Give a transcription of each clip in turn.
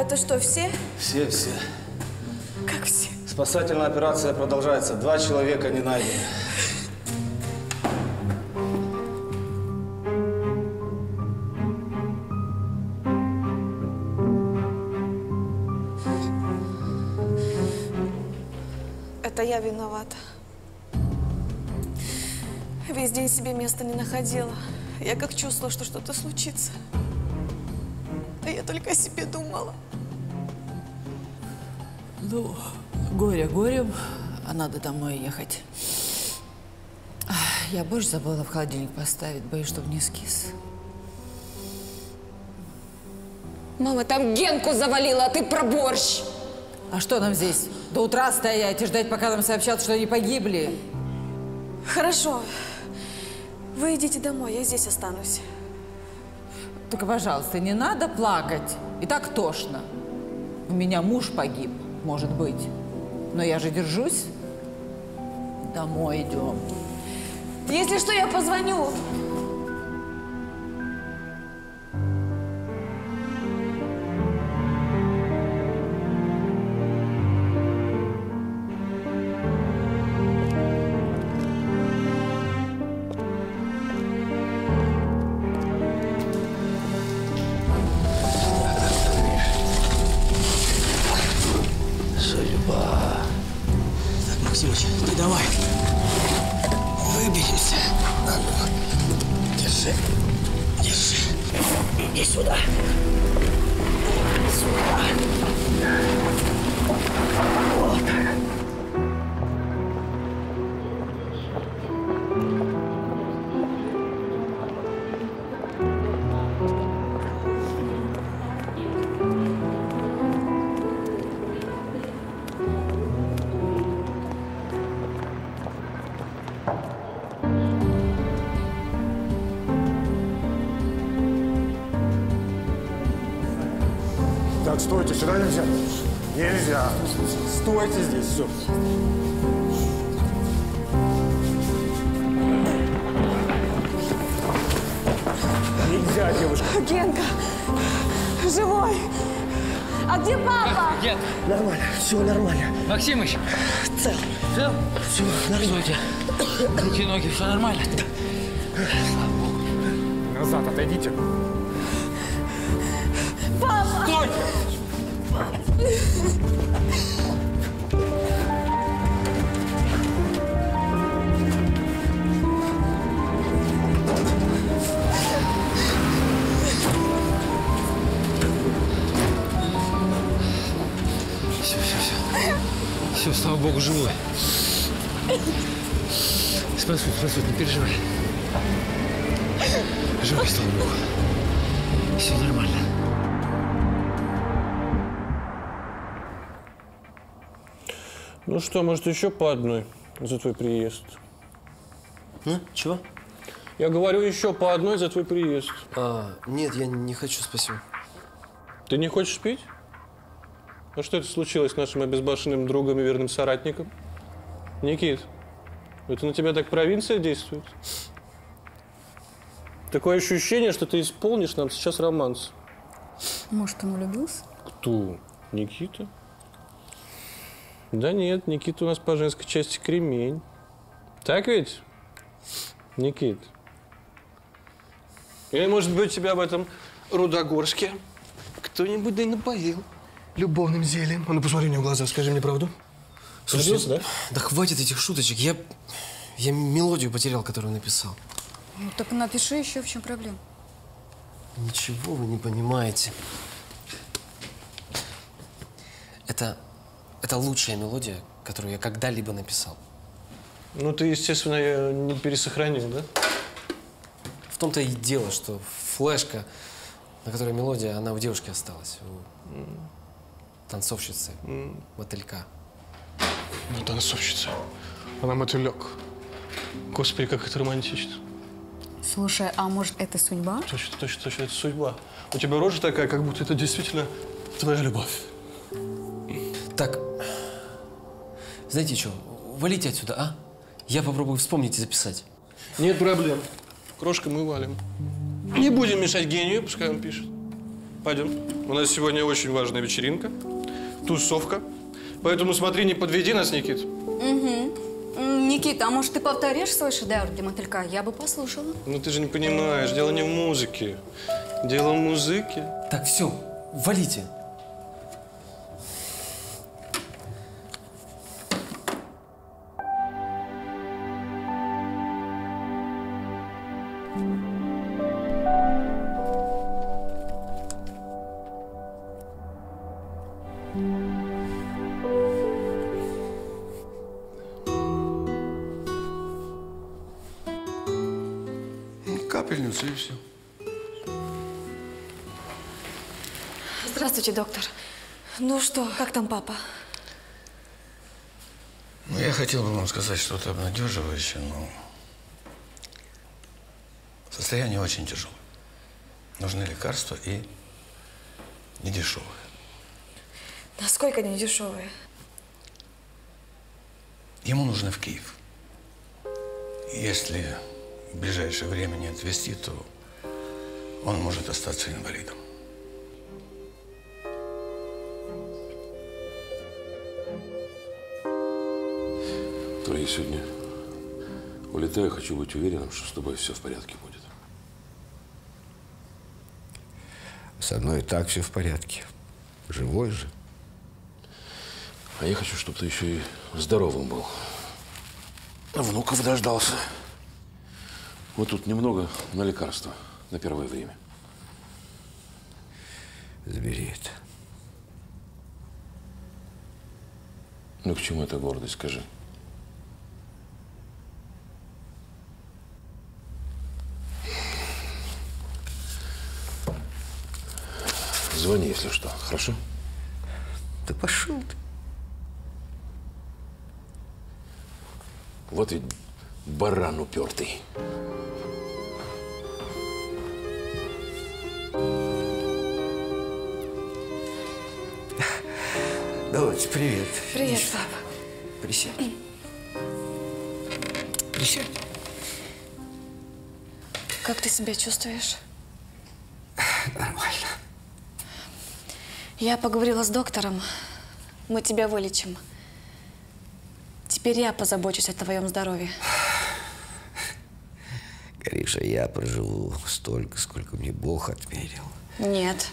Это что, все? Все, все. Как все? Спасательная операция продолжается. 2 человека не найдены. Это я виновата. Весь день себе места не находила. Я как чувствовала, что что-то случится. А я только о себе думала. Ну, горе горем, а надо домой ехать. Я борщ забыла в холодильник поставить, боюсь, чтобы не скис. Мама там Генку завалила, а ты про борщ. А что нам здесь? До утра стоять и ждать, пока нам сообщат, что они погибли. Хорошо. Вы идите домой, я здесь останусь. Только, пожалуйста, не надо плакать. И так тошно. У меня муж погиб, может быть. Но я же держусь. Домой идем. Если что, я позвоню. Стойте, сюда нельзя. Нельзя. Стойте здесь, все. Нельзя, девушка. Генка, живой. А где папа? Нет. Нормально, все нормально. Максимыч. Цел. Цел? Все нормально. Руки, ноги, все нормально? Да. Слава Богу. Назад отойдите. Папа! Стой! Все, все, все. Все, слава Богу, живой. Спасут, спасут, не переживай. Живой, слава Богу. Все нормально. Ну что, может, еще по одной за твой приезд? Ну, чего? Я говорю, еще по одной за твой приезд. А, нет, я не хочу, спасибо. Ты не хочешь пить? А что это случилось с нашим обезбашенным другом и верным соратником? Никит, это на тебя так провинция действует? Такое ощущение, что ты исполнишь нам сейчас романс. Может, он влюбился? Кто? Никита? Да нет, Никита у нас по женской части кремень. Так ведь, Никит? Или, может быть, тебя в этом Рудогорске кто-нибудь да и напоил любовным зельем? А ну, посмотри мне в глаза, скажи мне правду. Слушай, да? Да хватит этих шуточек. Я мелодию потерял, которую написал. Ну, так напиши еще, в чем проблема. Ничего вы не понимаете. Это лучшая мелодия, которую я когда-либо написал. Ну, ты, естественно, ее не пересохранил, да? В том-то и дело, что флешка, на которой мелодия, она у девушки осталась, у танцовщицы, мотылька. Ну, танцовщица. Она мотылек. Господи, как это романтично. Слушай, а может, это судьба? Точно, точно, точно, это судьба. У тебя рожа такая, как будто это действительно твоя любовь. Так, знаете что, валите отсюда, а? Я попробую вспомнить и записать. Нет проблем. Крошка, мы валим. Не будем мешать гению, пускай он пишет. Пойдем. У нас сегодня очень важная вечеринка, тусовка. Поэтому смотри, не подведи нас, Никит. Угу. Никит, а может, ты повторишь свой шедевр для мотылька? Я бы послушала. Ну ты же не понимаешь, дело не в музыке. Дело в музыке. Так, все, валите. Капельницу и все. Здравствуйте, доктор. Ну что, как там папа? Ну, я хотел бы вам сказать что-то обнадеживающее, но состояние очень тяжелое. Нужны лекарства и недешевые. Насколько недешевые? Ему нужно в Киев. Если в ближайшее время не отвезти, то он может остаться инвалидом. Но я сегодня улетаю, хочу быть уверенным, что с тобой все в порядке будет. Со мной и так все в порядке. Живой же. А я хочу, чтобы ты еще и здоровым был. Внуков дождался. Вот тут немного на лекарства на первое время. Забери это. Ну, к чему эта гордость, скажи? Звони, если что, хорошо? Да пошел ты. Вот ведь баран упертый. Давайте, привет. Привет, Миш. Папа. Присядь. Присядь. Как ты себя чувствуешь? Нормально. Я поговорила с доктором. Мы тебя вылечим. Теперь я позабочусь о твоем здоровье. Гриша, я проживу столько, сколько мне Бог отмерил. Нет.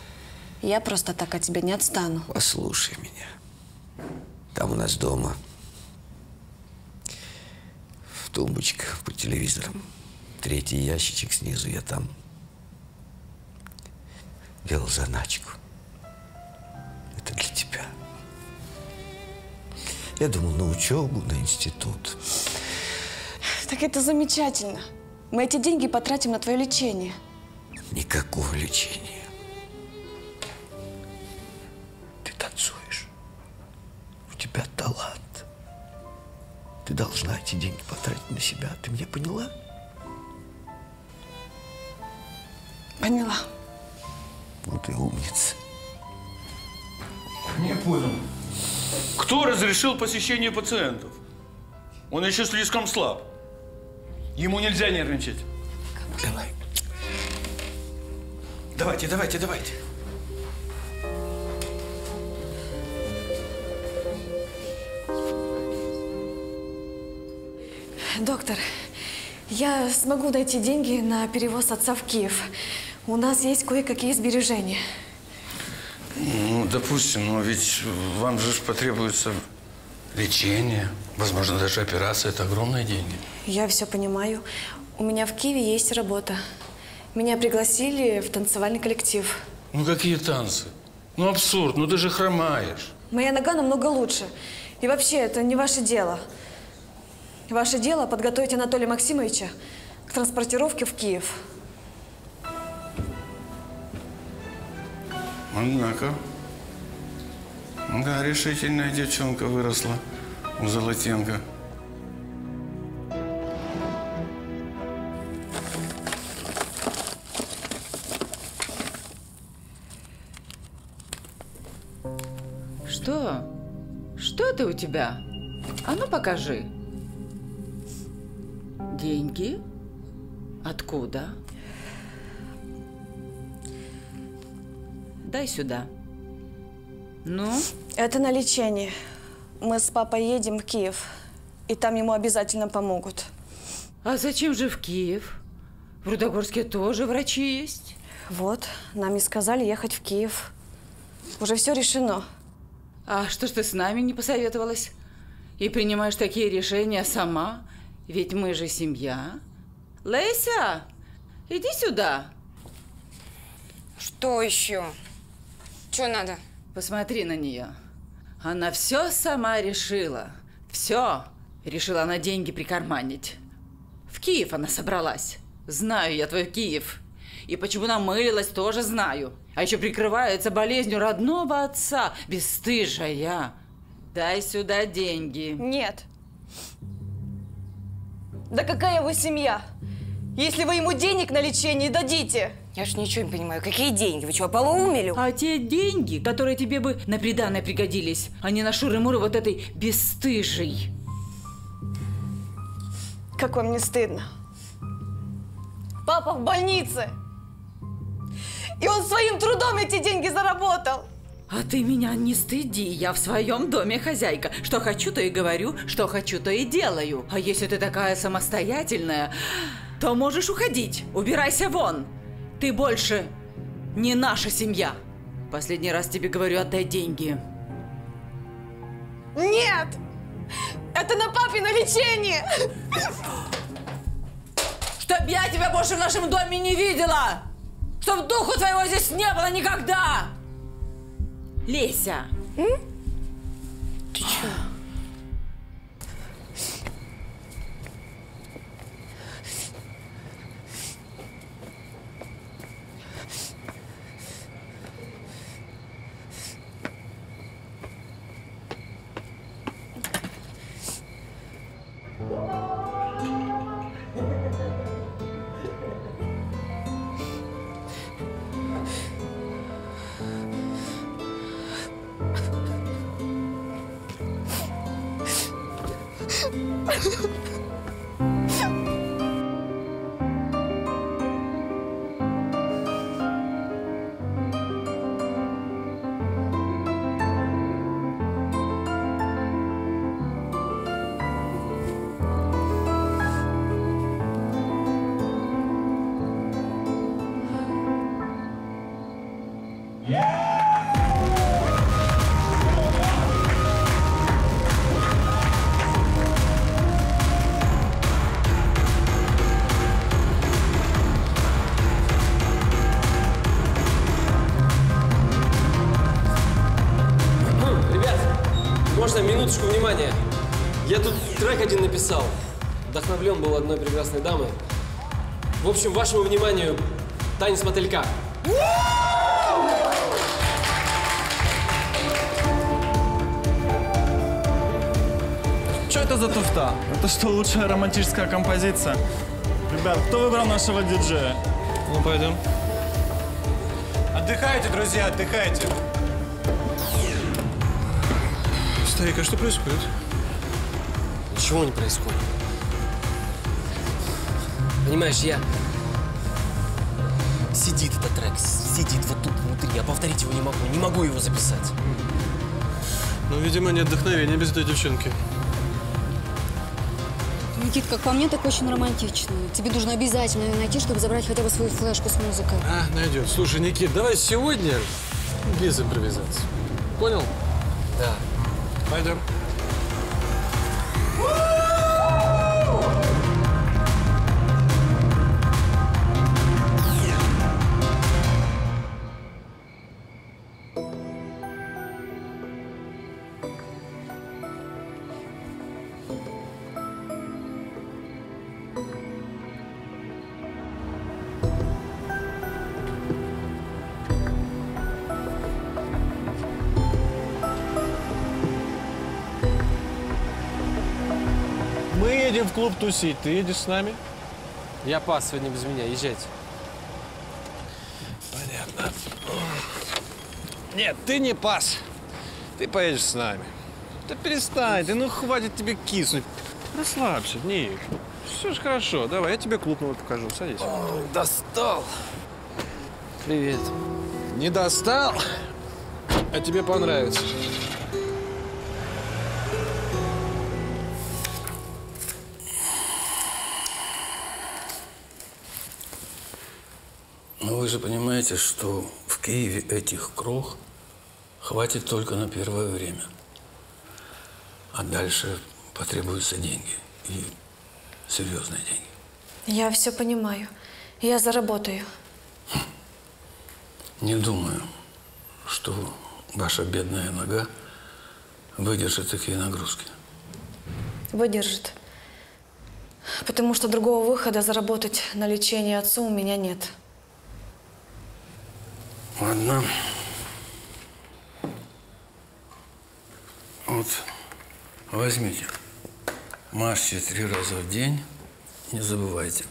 Я просто так от тебя не отстану. Послушай меня. Там у нас дома в тумбочках под телевизором третий ящичек снизу, я там делал заначку. Это для тебя. Я думал на учебу, на институт. Так это замечательно. Мы эти деньги потратим на твое лечение. Никакого лечения. Талант. Ты должна эти деньги потратить на себя. Ты меня поняла? Поняла. Вот и умница. Не понял. Кто разрешил посещение пациентов? Он еще слишком слаб. Ему нельзя нервничать. Давай. Давайте, давайте, давайте. Доктор, я смогу найти деньги на перевоз отца в Киев. У нас есть кое-какие сбережения. Ну, допустим, но ведь вам же потребуется лечение, возможно, даже операция. Это огромные деньги. Я все понимаю. У меня в Киеве есть работа. Меня пригласили в танцевальный коллектив. Ну, какие танцы? Ну, абсурд, ну ты же хромаешь. Моя нога намного лучше. И вообще, это не ваше дело. Ваше дело подготовить Анатолия Максимовича к транспортировке в Киев. Однако, да, решительная девчонка выросла у Золотенко. Что? Что это у тебя? А ну покажи. Деньги? Откуда? Дай сюда. Ну? Это на лечение. Мы с папой едем в Киев. И там ему обязательно помогут. А зачем же в Киев? В Рудогорске тоже врачи есть. Вот, нам и сказали ехать в Киев. Уже все решено. А что ж ты с нами не посоветовалась? И принимаешь такие решения сама? Ведь мы же семья. Леся, иди сюда. Что еще? Что надо? Посмотри на нее. Она все сама решила. Все. Решила она деньги прикарманить. В Киев она собралась. Знаю я твой Киев. И почему намылилась, тоже знаю. А еще прикрывается болезнью родного отца. Бесстыжая. Дай сюда деньги. Нет. Да какая его семья? Если вы ему денег на лечение дадите. Я ж ничего не понимаю. Какие деньги? Вы что, полоумели? А те деньги, которые тебе бы на приданое пригодились, а не на шуры-муры вот этой бесстыжей. Как вам не стыдно? Папа в больнице. И он своим трудом эти деньги заработал. А ты меня не стыди, я в своем доме хозяйка. Что хочу, то и говорю, что хочу, то и делаю. А если ты такая самостоятельная, то можешь уходить. Убирайся вон. Ты больше не наша семья. Последний раз тебе говорю, отдай деньги. Нет! Это на папино лечение! Чтоб я тебя больше в нашем доме не видела! Чтоб духу твоего здесь не было никогда! Леся! М? Ты чё? Внимание! Я тут трек один написал. Вдохновлен был одной прекрасной дамой. В общем, вашему вниманию танец мотылька. Что это за туфта? Это что, лучшая романтическая композиция? Ребят, кто выбрал нашего диджея? Ну, пойдем. Отдыхайте, друзья, отдыхайте. Старик, а что происходит? Ничего не происходит. Понимаешь, я... Сидит этот трек, сидит вот тут внутри. Я повторить его не могу его записать. Ну, видимо, нет вдохновения без этой девчонки. Никит, как по мне, так очень романтично. Тебе нужно обязательно ее найти, чтобы забрать хотя бы свою флешку с музыкой. А, найдет. Слушай, Никит, давай сегодня без импровизации. Понял? Да. Пойдем. В клуб тусить. Ты едешь с нами? Я пас сегодня без меня. Езжайте. Понятно. Нет, ты не пас. Ты поедешь с нами. Да перестань ты, ну хватит тебе киснуть. Расслабься, Ник. Все же хорошо. Давай, я тебе клуб новый покажу. Садись. О, достал. Привет. Не достал, а тебе понравится. Но вы же понимаете, что в Киеве этих крох хватит только на первое время. А дальше потребуются деньги. И серьезные деньги. Я все понимаю. Я заработаю. Не думаю, что ваша бедная нога выдержит такие нагрузки. Выдержит. Потому что другого выхода заработать на лечение отцу у меня нет. Ладно. Вот, возьмите. Машьте 3 раза в день. Не забывайте.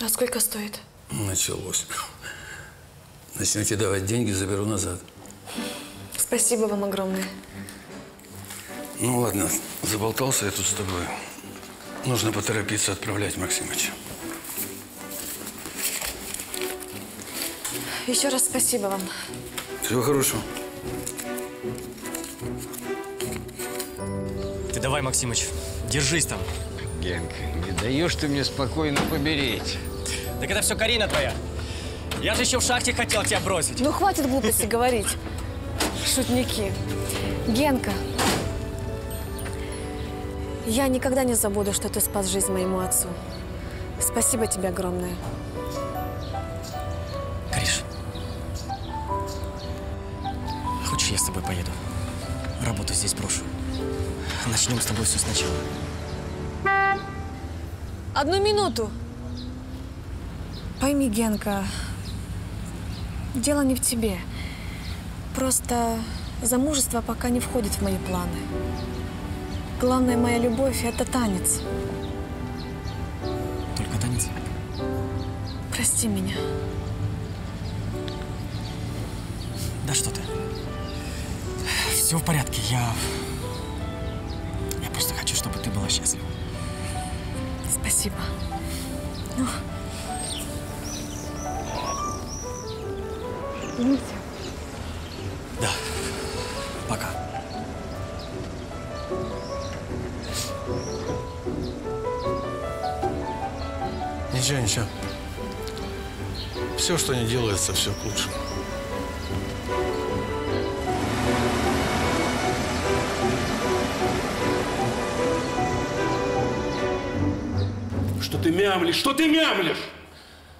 А сколько стоит? Началось. Начните давать деньги, заберу назад. Спасибо вам огромное. Ну ладно, заболтался я тут с тобой. Нужно поторопиться отправлять Максимыча. Еще раз спасибо вам. Всего хорошего. Ты давай, Максимыч, держись там. Генка, не даешь ты мне спокойно помереть. Так это все Карина твоя. Я же еще в шахте хотел тебя бросить. Ну хватит глупости говорить. Шутники. Генка, я никогда не забуду, что ты спас жизнь моему отцу. Спасибо тебе огромное. Кариш. Хочешь, я с тобой поеду? Работу здесь брошу. Начнем с тобой все сначала. Одну минуту. Пойми, Генка, дело не в тебе. Просто замужество пока не входит в мои планы. Главная моя любовь – это танец. Только танец? Прости меня. Да что ты? Все в порядке. Я просто хочу, чтобы ты была счастлива. Спасибо. Ну. Извините. Да. Пока. Ничего, ничего. Все, что не делается, все к лучшему. Что ты мямлишь? Что ты мямлишь?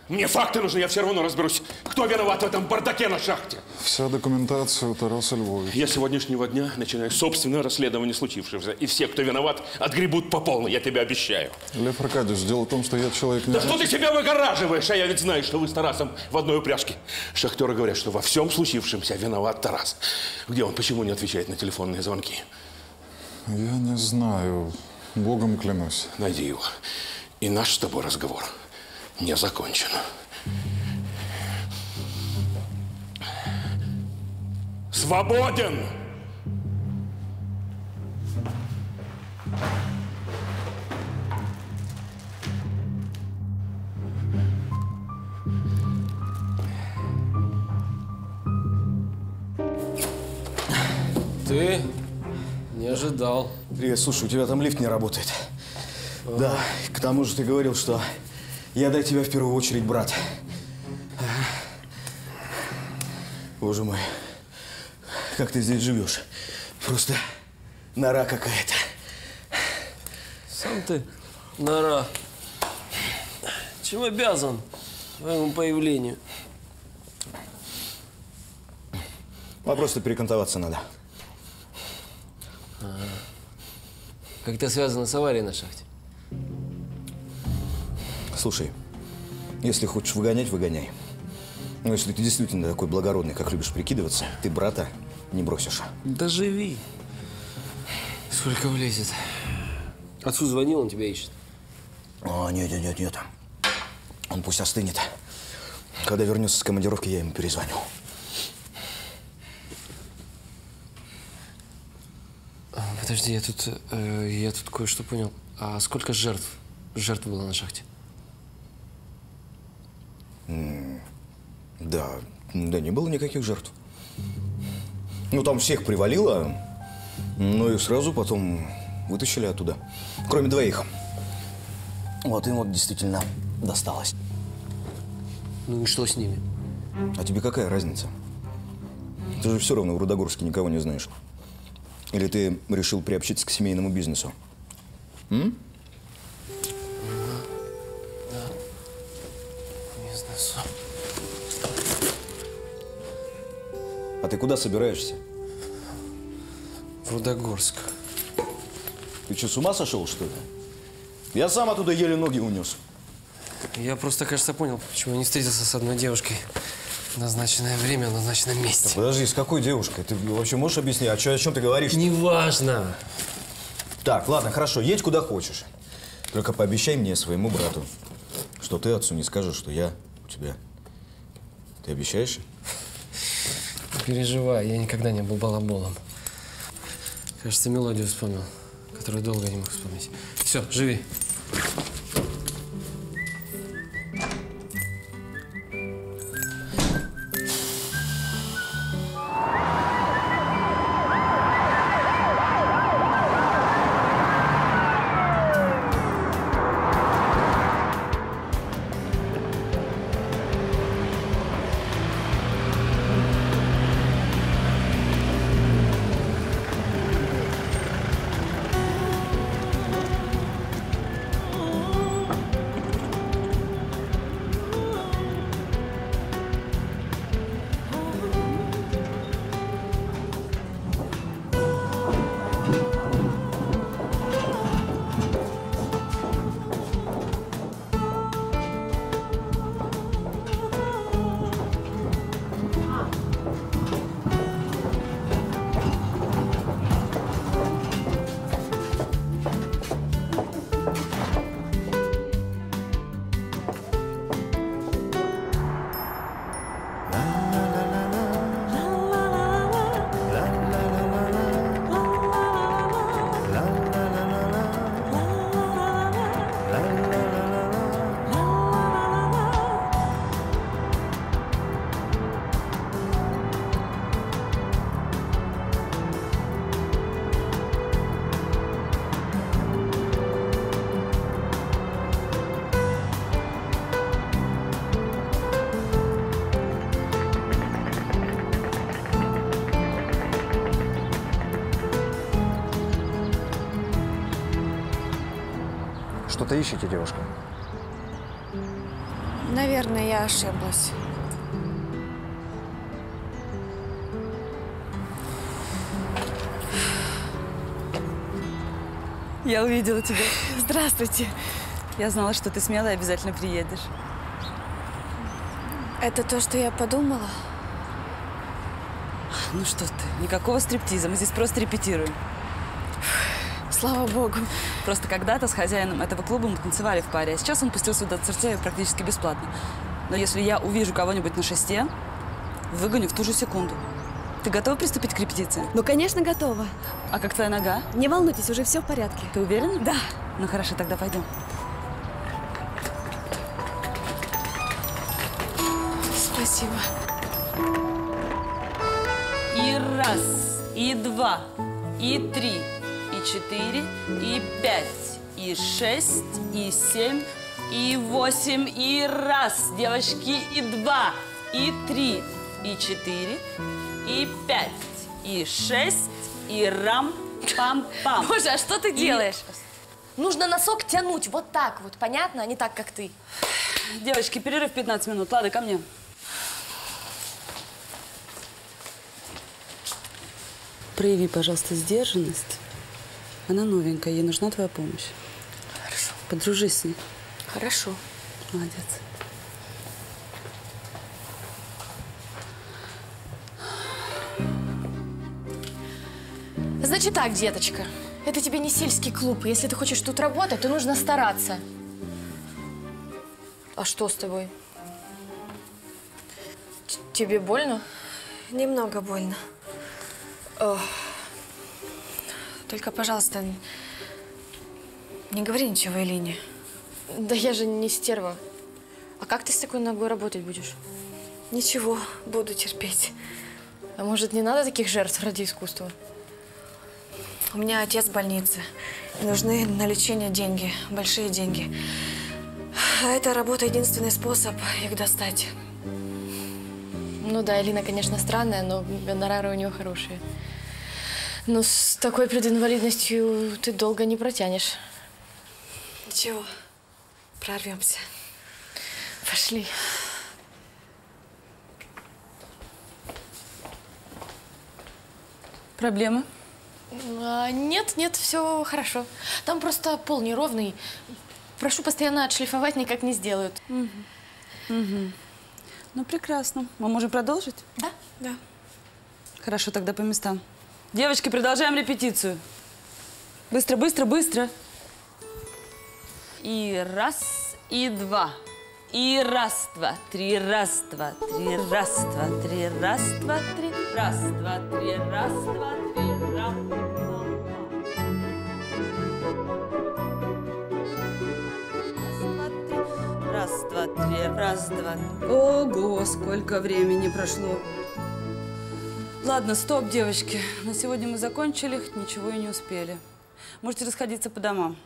Мне факты нужны, я все равно разберусь, кто виноват в этом бардаке на шахте. Вся документация у Тараса Львовича. Я с сегодняшнего дня начинаю собственное расследование случившегося. И все, кто виноват, отгребут по полной, я тебе обещаю. Лев Аркадьевич, дело в том, что я человек не... Да что ты себя выгораживаешь? А я ведь знаю, что вы с Тарасом в одной упряжке. Шахтеры говорят, что во всем случившемся виноват Тарас. Где он? Почему не отвечает на телефонные звонки? Я не знаю. Богом клянусь. Найди его. И наш с тобой разговор не закончен. Свободен! Ты не ожидал. Привет, слушай, у тебя там лифт не работает. А. Да, к тому же ты говорил, что... Я для тебя в первую очередь брат. Боже мой, как ты здесь живешь? Просто нора какая-то. Сам ты нора. Чем обязан твоему появлению? Вопрос-то перекантоваться надо. А. Как это связано с аварией на шахте? Слушай, если хочешь выгонять, выгоняй. Но если ты действительно такой благородный, как любишь прикидываться, ты брата не бросишь. Да живи. Сколько влезет. Отцу звонил, он тебя ищет. О, нет, нет, нет, нет. Он пусть остынет. Когда вернется с командировки, я ему перезвоню. Подожди, я тут кое-что понял. А сколько жертв было на шахте? Да, не было никаких жертв. Ну, там всех привалило, но их сразу потом вытащили оттуда. Кроме двоих. Вот им вот действительно досталось. Ну и что с ними? А тебе какая разница? Ты же все равно в Рудогорске никого не знаешь. Или ты решил приобщиться к семейному бизнесу? М? Да. Бизнесу. А ты куда собираешься? В Рудогорск. Ты что, с ума сошел, что ли? Я сам оттуда еле ноги унес. Я просто, кажется, понял, почему я не встретился с одной девушкой. Назначенное время, назначенное месте. Подожди, с какой девушкой? Ты вообще можешь объяснить, о чем ты говоришь? Неважно. Так, ладно, хорошо, едь куда хочешь. Только пообещай мне, своему брату, что ты отцу не скажешь, что я у тебя. Ты обещаешь? Не переживай, я никогда не был балаболом. Кажется, мелодию вспомнил, которую долго не мог вспомнить. Все, живи. Что-то ищете, девушка? Наверное, я ошиблась. Я увидела тебя. Здравствуйте. Я знала, что ты смелая, обязательно приедешь. Это то, что я подумала? Ну что ты, никакого стриптиза, мы здесь просто репетируем. Слава богу. Просто когда-то с хозяином этого клуба мы танцевали в паре, а сейчас он пустил сюда цирцея практически бесплатно. Но если я увижу кого-нибудь на шесте, выгоню в ту же секунду. Ты готова приступить к репетиции? Ну, конечно, готова. А как твоя нога? Не волнуйтесь, уже все в порядке. Ты уверена? Да. Ну, хорошо, тогда пойдем. Спасибо. И раз, и два, и три. И 4, и 5, и 6, и 7, и 8, и раз, девочки, и 2, и 3, и 4, и 5, и 6, и рам-пам-пам. Боже, а что ты делаешь? Нужно носок тянуть вот так вот, понятно? А не так, как ты. Девочки, перерыв 15 минут. Лада, ко мне. Прояви, пожалуйста, сдержанность. Она новенькая, ей нужна твоя помощь. Хорошо. Подружись с ней. Хорошо. Молодец. Значит так, деточка, это тебе не сельский клуб. Если ты хочешь тут работать, то нужно стараться. А что с тобой? Тебе больно? Немного больно. Ох. Только, пожалуйста, не говори ничего Элине. Да я же не стерва. А как ты с такой ногой работать будешь? Ничего, буду терпеть. А может, не надо таких жертв ради искусства? У меня отец в больнице. И нужны на лечение деньги, большие деньги. А эта работа единственный способ их достать. Ну да, Элина, конечно, странная, но гонорары у нее хорошие. Но с такой прединвалидностью ты долго не протянешь. Ничего, прорвемся. Пошли. Проблемы? А, нет, нет, все хорошо. Там просто пол неровный. Прошу постоянно отшлифовать, никак не сделают. Угу. Угу. Ну, прекрасно. Мы можем продолжить? Да. Да. Хорошо, тогда по местам. Девочки, продолжаем репетицию. Быстро, быстро, быстро. И раз, и два. И раз, два, три, раз, два, три, раз, два, три, раз, два, три, раз, два, три, раз, два, три, раз, два. Раз, два, три, раз, два. Ого, сколько времени прошло. Ладно, стоп, девочки. На сегодня мы закончили, ничего и не успели. Можете расходиться по домам.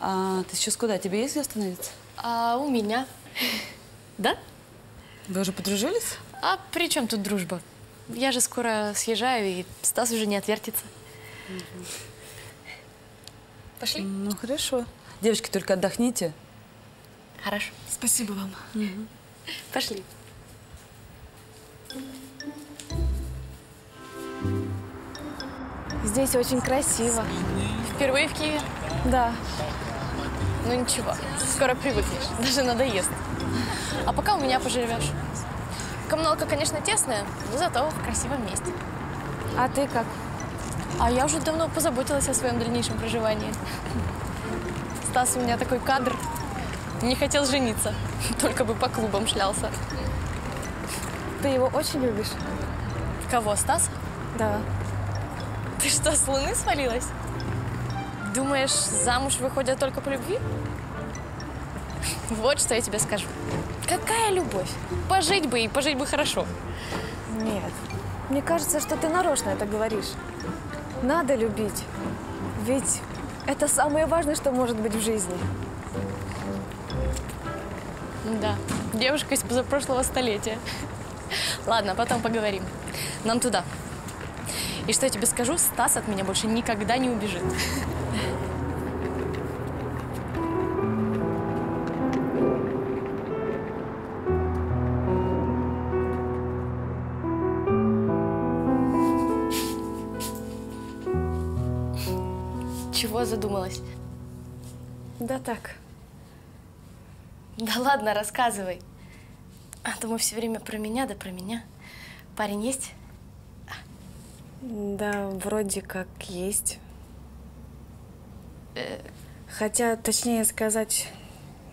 А ты сейчас куда? Тебе есть где остановиться? А у меня. Да? Вы уже подружились? А при чем тут дружба? Я же скоро съезжаю, и Стас уже не отвертится. Пошли? Ну, хорошо. Девочки, только отдохните. Хорошо. Спасибо вам. Угу. Пошли. Здесь очень красиво. Впервые в Киеве? Да. Ну, ничего. Скоро привыкнешь. Даже надоест. А пока у меня поживешь. Коммуналка, конечно, тесная, но зато в красивом месте. А ты как? А я уже давно позаботилась о своем дальнейшем проживании. Стас у меня такой кадр. Не хотел жениться, только бы по клубам шлялся. Ты его очень любишь? Кого, Стас? Да. Ты что, с луны свалилась? Думаешь, замуж выходят только по любви? Вот что я тебе скажу. Какая любовь? Пожить бы хорошо. Нет. Мне кажется, что ты нарочно это говоришь. Надо любить. Ведь это самое важное, что может быть в жизни. Да. Девушка из позапрошлого столетия. Ладно, потом поговорим. Нам туда. И что я тебе скажу, Стас от меня больше никогда не убежит. Задумалась. Да так. Да ладно, рассказывай. А то мы все время про меня, да про меня. Парень есть? Да, вроде как есть. Хотя, точнее сказать,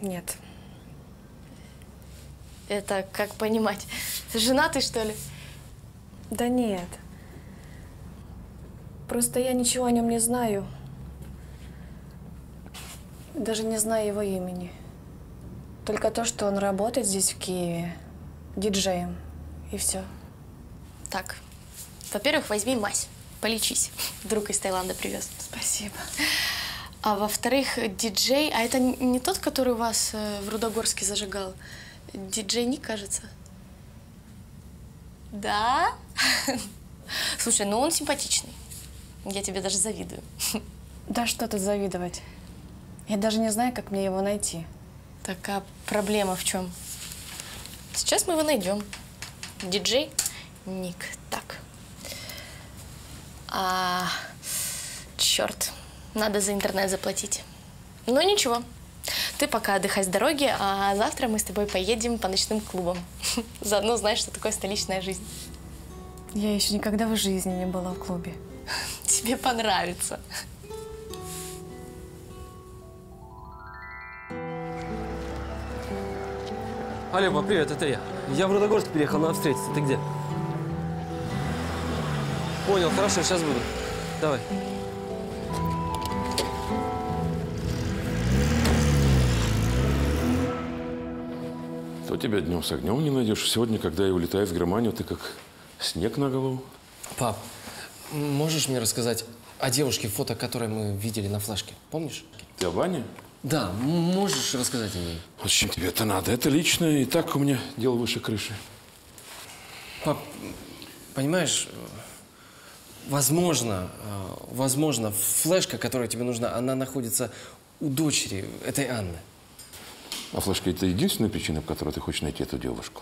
нет. Это как понимать? Женатый, что ли? Да нет. Просто я ничего о нем не знаю. Даже не знаю его имени. Только то, что он работает здесь, в Киеве, диджеем. И все. Так. Во-первых, возьми мазь. Полечись. Друг из Таиланда привез. Спасибо. А во-вторых, диджей... А это не тот, который у вас в Рудогорске зажигал? Диджей Ник, кажется. Да? Слушай, ну он симпатичный. Я тебе даже завидую. Да что тут завидовать? Я даже не знаю, как мне его найти. Так, а проблема в чем? Сейчас мы его найдем. Диджей Ник. Так. А, черт. Надо за интернет заплатить. Но ничего. Ты пока отдыхай с дороги, а завтра мы с тобой поедем по ночным клубам. Заодно знаешь, что такое столичная жизнь. Я еще никогда в жизни не была в клубе. Тебе понравится. Алло, привет, это я. Я в Рудогорск переехал, надо встретиться. Ты где? Понял, хорошо, сейчас буду. Давай. тебя днем с огнем не найдешь. Сегодня, когда я улетаю в Германию, ты как снег на голову. Пап, можешь мне рассказать о девушке, фото которой мы видели на флешке? Помнишь? Ты о Ване? Да, можешь рассказать о ней? Зачем тебе это надо? Это личное. И так у меня дело выше крыши. Пап, понимаешь, возможно, флешка, которая тебе нужна, она находится у дочери этой Анны. А флешка – это единственная причина, по которой ты хочешь найти эту девушку?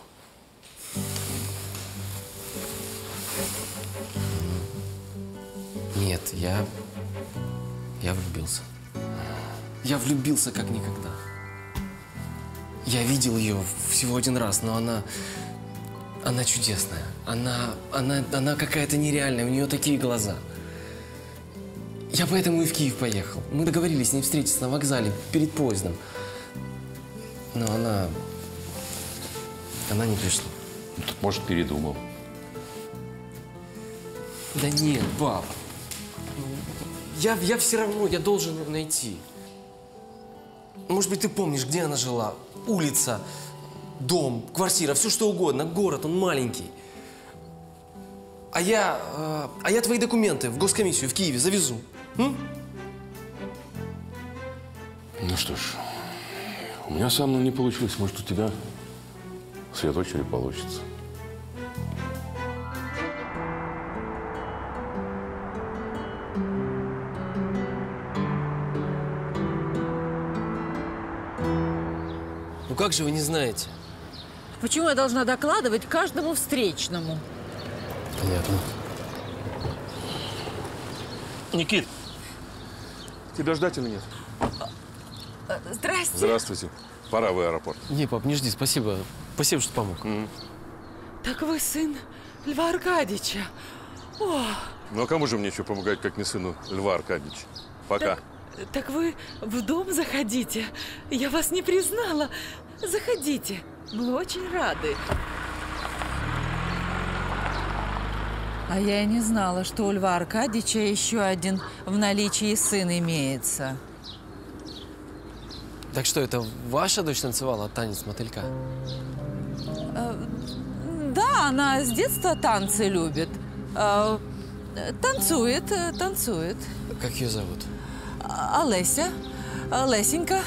Нет, я влюбился. Я влюбился как никогда. Я видел ее всего один раз, но она чудесная. Она какая-то нереальная, у нее такие глаза. Я поэтому и в Киев поехал. Мы договорились с ней встретиться на вокзале перед поездом. Но она не пришла. Ну, так, может, передумал? Да нет, пап. Я все равно, я должен ее найти. Может быть, ты помнишь, где она жила? Улица, дом, квартира, все что угодно. Город, он маленький. А я твои документы в госкомиссию в Киеве завезу. М? Ну что ж, у меня со мной не получилось. Может, у тебя с ее дочерью получится. Ну как же вы не знаете? Почему я должна докладывать каждому встречному? Понятно. Никит, тебя ждать или нет? Здрасте. Здравствуйте. Пора в аэропорт. Не, пап, не жди, спасибо. Спасибо, что помог. Так вы сын Льва Аркадьевича. О. Ну а кому же мне еще помогать, как не сыну Льва Аркадьевича? Пока. Так вы в дом заходите. Я вас не признала. Заходите. Мы очень рады. А я и не знала, что у Льва Аркадьевича еще один в наличии сын имеется. Так что, это ваша дочь танцевала танец мотылька? Да, она с детства танцы любит. Танцует. Как ее зовут? Олеся. Олесенька.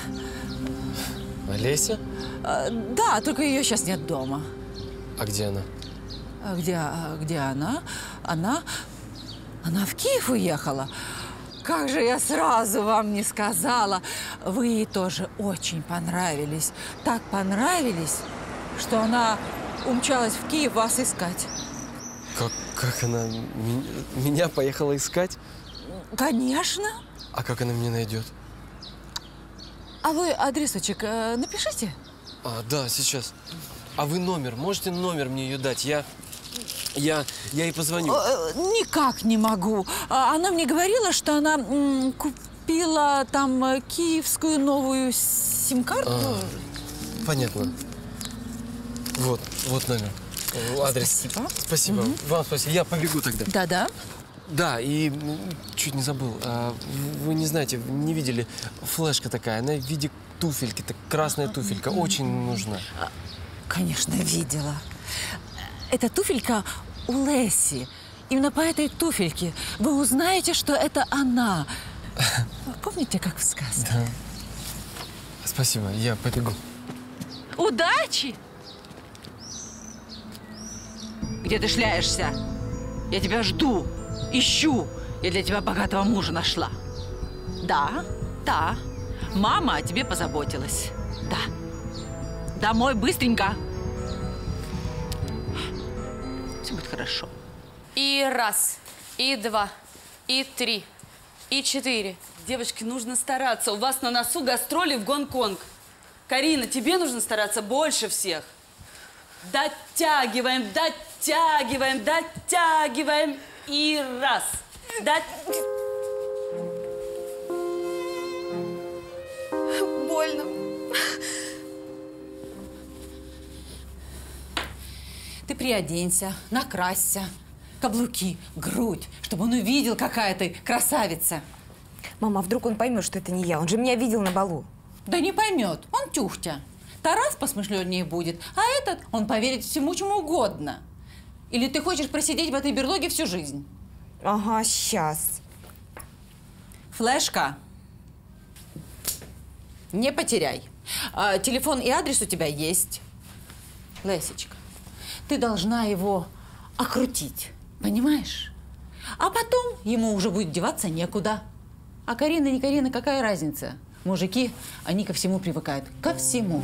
Олеся? Да, только ее сейчас нет дома. А где она? Где она? Она в Киев уехала. Как же я сразу вам не сказала. Вы ей тоже очень понравились. Так понравились, что она умчалась в Киев вас искать. Как она меня поехала искать? Конечно. А как она меня найдет? А вы адресочек напишите? А, да, сейчас. А вы номер? Можете номер мне ее дать? Я ей позвоню. Никак не могу. Она мне говорила, что она купила там киевскую новую сим-карту. Понятно. Вот номер. Адрес. Спасибо. Спасибо. Вам спасибо. Я побегу тогда. Да-да. Да, и чуть не забыл. Вы не знаете, не видели, флешка такая, она в виде туфельки, так, красная туфелька, очень нужна. Конечно, видела. Это туфелька у Леси. Именно по этой туфельке вы узнаете, что это она. Помните, как в сказке? Да. Спасибо, я побегу. Удачи! Где ты шляешься? Я тебя жду, ищу. Я для тебя богатого мужа нашла. Да. Мама о тебе позаботилась. Да. Домой быстренько. Все будет хорошо. И раз, и два, и три, и четыре. Девочки, нужно стараться. У вас на носу гастроли в Гонконг. Карина, тебе нужно стараться больше всех. Дотягиваем. И раз. Больно. Ты приоденься, накрасься, каблуки, грудь, чтобы он увидел, какая ты красавица. Мама, а вдруг он поймет, что это не я? Он же меня видел на балу. Да не поймет, он тюхтя. Тарас посмышленнее будет, а этот, он поверит всему, чему угодно. Или ты хочешь просидеть в этой берлоге всю жизнь? Ага, сейчас. Флешка. Не потеряй. А, телефон и адрес у тебя есть. Лесечка, ты должна его окрутить, понимаешь? А потом ему уже будет деваться некуда. А Карина, не Карина, какая разница? Мужики, они ко всему привыкают. Ко всему.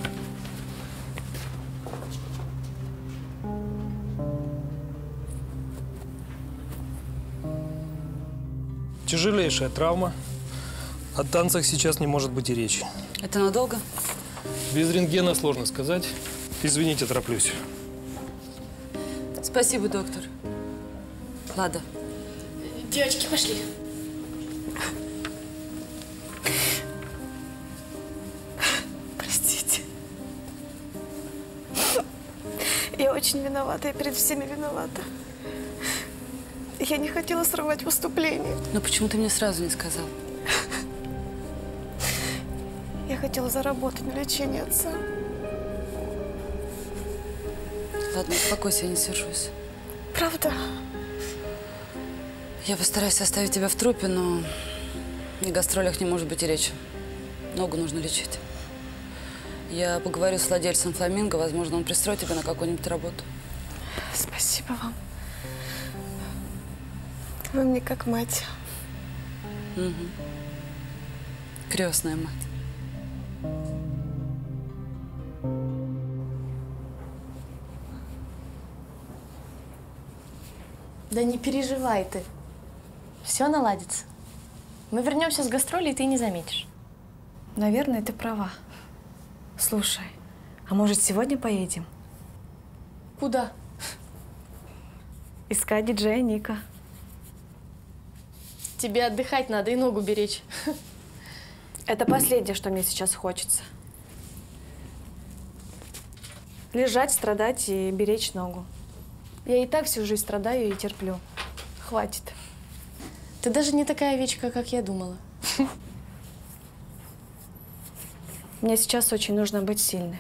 Тяжелейшая травма. О танцах сейчас не может быть и речи. Это надолго? Без рентгена сложно сказать. Извините, тороплюсь. Спасибо, доктор. Лада. Девочки, пошли. Простите. Я очень виновата, я перед всеми виновата. Я не хотела срывать выступление. Но почему ты мне сразу не сказал? Я хотела заработать на лечение отца. Ладно, успокойся, я не сержусь. Правда? Я постараюсь оставить тебя в трупе, но о гастролях не может быть и речи. Ногу нужно лечить. Я поговорю с владельцем «Фламинго». Возможно, он пристроит тебя на какую-нибудь работу. Спасибо вам. Вы мне как мать. Угу. Крестная мать. Да не переживай ты. Все наладится. Мы вернемся с гастролей, и ты не заметишь. Наверное, ты права. Слушай, а может, сегодня поедем? Куда? Искать диджея Ника. Тебе отдыхать надо и ногу беречь. Это последнее, что мне сейчас хочется. Лежать, страдать и беречь ногу. Я и так всю жизнь страдаю и терплю. Хватит. Ты даже не такая овечка, как я думала. Мне сейчас очень нужно быть сильной,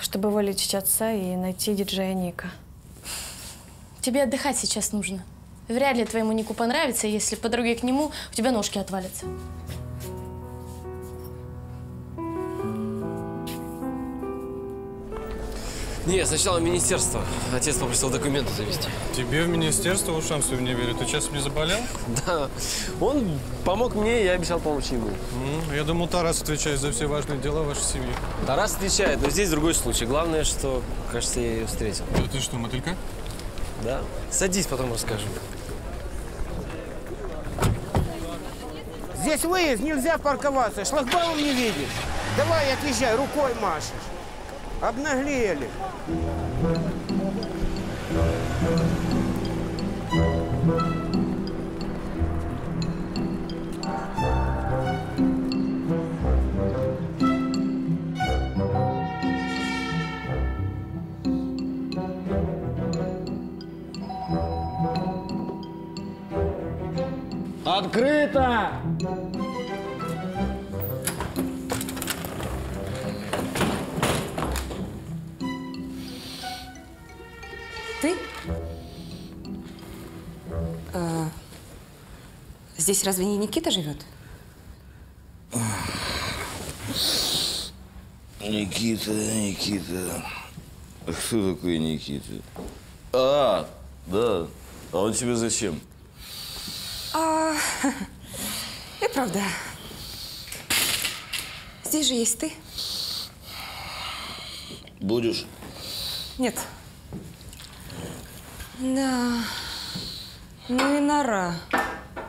чтобы вылечить отца и найти диджея Ника. Тебе отдыхать сейчас нужно. Вряд ли твоему Нику понравится, если по дороге к нему у тебя ножки отвалятся. Не, сначала министерство. Отец попросил документы завести. Тебе в министерство ушам своим не верю. Ты сейчас не заболел? Да. Он помог мне, я обещал помочь ему. Я думал, Тарас отвечает за все важные дела вашей семьи. Тарас отвечает, но здесь другой случай. Главное, что, кажется, я ее встретил. Да ты что, мотылька? Да. Садись, потом расскажу. Здесь выезд, нельзя парковаться. Шлагбаум не видишь. Давай, отъезжай, рукой машешь. Обнаглели. Открыто! Ты? Здесь разве не Никита живет? Никита. Кто такой Никита? А, да. А он тебе зачем? И правда. Здесь же есть ты. Будешь? Нет. Да, ну и нора.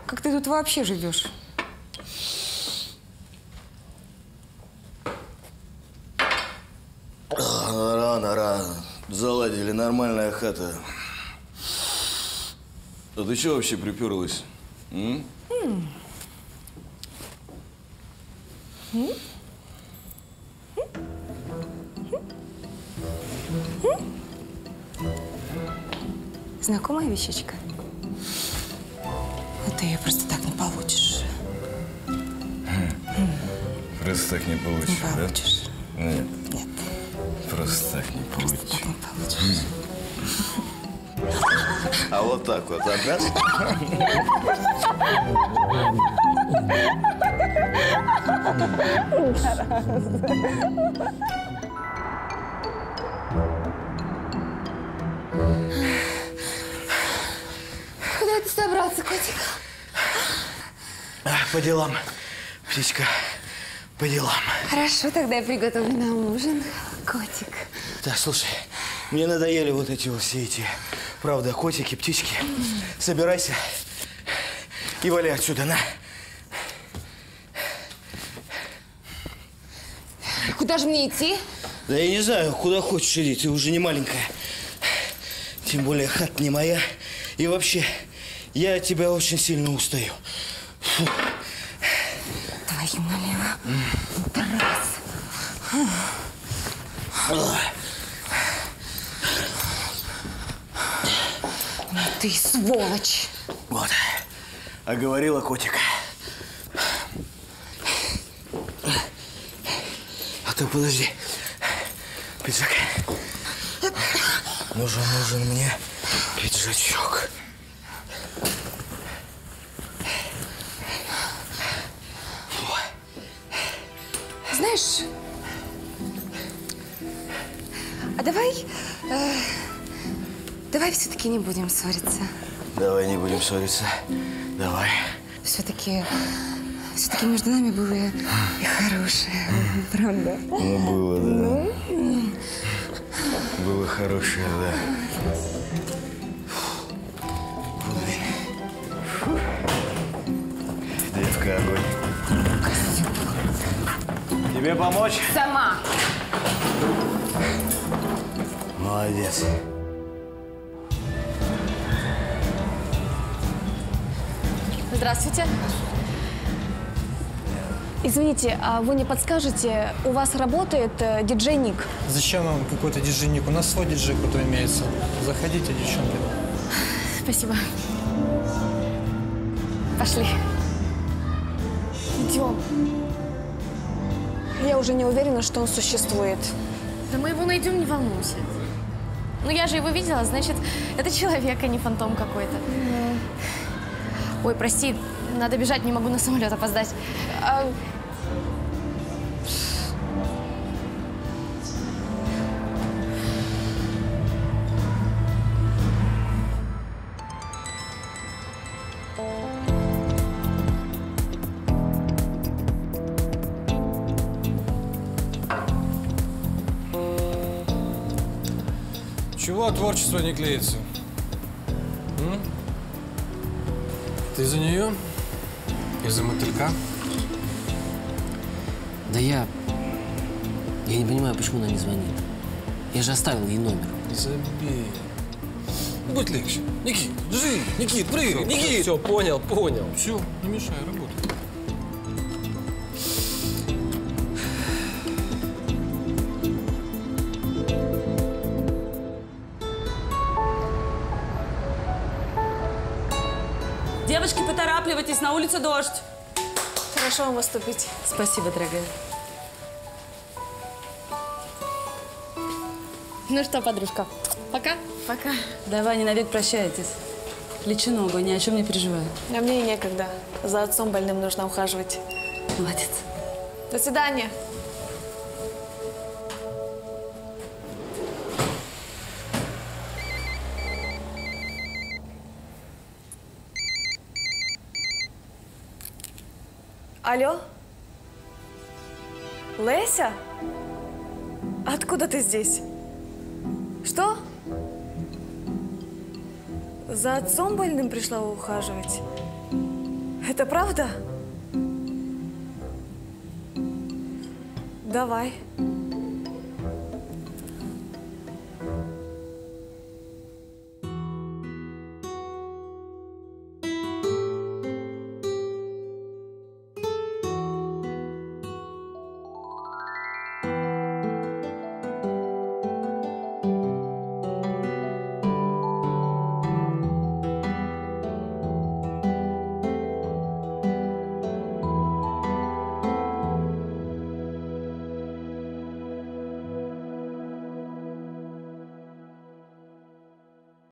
Как ты тут вообще живешь? Нора. Заладили, нормальная хата. А ты чего вообще приперлась? Знакомая вещичка? Вот ты ее просто так не получишь. Просто так не получишь, да? Не получишь. Нет. Нет. Просто так не получится. А вот так вот, отдашь? Куда ты собрался, котик? По делам, птичка, по делам. Хорошо, тогда я приготовлю нам ужин, котик. Да, слушай, мне надоели вот эти вот все эти... Правда, котики, птички. Собирайся и вали отсюда, на. Куда же мне идти? Да я не знаю, куда хочешь иди, ты уже не маленькая. Тем более, хата не моя. И вообще, я от тебя очень сильно устаю. Фу. Твою налево. Раз. Ты сволочь! Вот. Оговорила котика. А ты подожди. Пиджак. Нужен мне пиджачок. Знаешь, а давай... Давай все-таки не будем ссориться. Давай не будем ссориться. Давай. Все-таки между нами было и хорошее, правда? Ну, было, да. Ну? Было хорошее, да. Фу. Детка, огонь. Тебе помочь? Сама. Молодец. Здравствуйте. Извините, а вы не подскажете, у вас работает диджей Ник? Зачем вам какой-то диджей Ник? У нас свой диджей кто-то имеется. Заходите, девчонки. Спасибо. Пошли. Идем. Я уже не уверена, что он существует. Да мы его найдем, не волнуйся. Ну я же его видела, значит, это человек, а не фантом какой-то. Ой, прости, надо бежать, не могу на самолет опоздать. А... Чего творчество не клеится? Ты из-за нее? Из-за мотылька? Да я не понимаю, почему она не звонит. Я же оставил ей номер. Забей. Будь легче. Никит, живи! Никит, прыгай! Никит! Все, понял, понял. Все, не мешай, работай. На улице дождь. Хорошо вам выступить. Спасибо, дорогая. Ну что, подружка, пока? Пока. Давай, не на век прощайтесь. Лечи ногу, ни о чем не переживай. А мне и некогда. За отцом больным нужно ухаживать. Молодец. До свидания. Алло? Леся? Откуда ты здесь? Что? За отцом больным пришла ухаживать? Это правда? Давай.